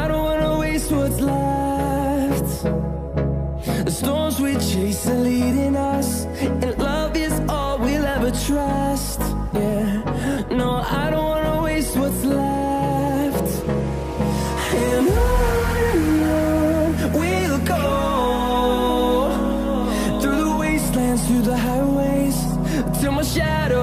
I don't wanna waste what's left. The storms we chase are leading us, and love is all we'll ever trust. Yeah, no, I don't wanna waste what's left. And on we'll go, through the wastelands, through the highways, till my shadow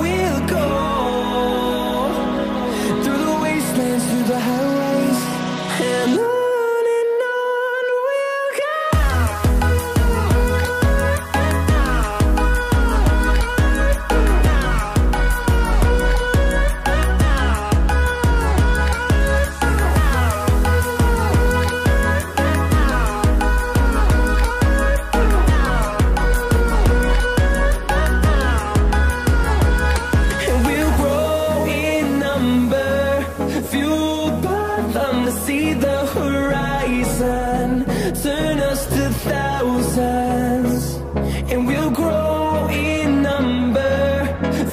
we'll go, through the wastelands, through the highways, and on we'll go. See the horizon, turn us to thousands, and we'll grow in number,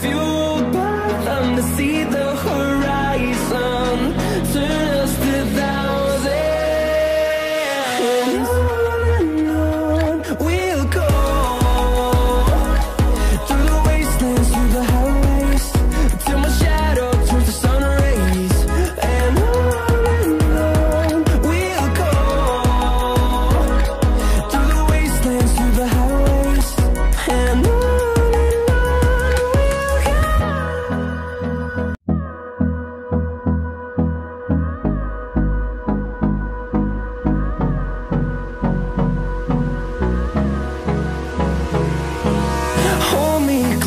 fueled by them. To see the horizon, turn us to thousands, and on we'll go, through the wastelands, through the highways, till my shadow turns to sun rays, and on.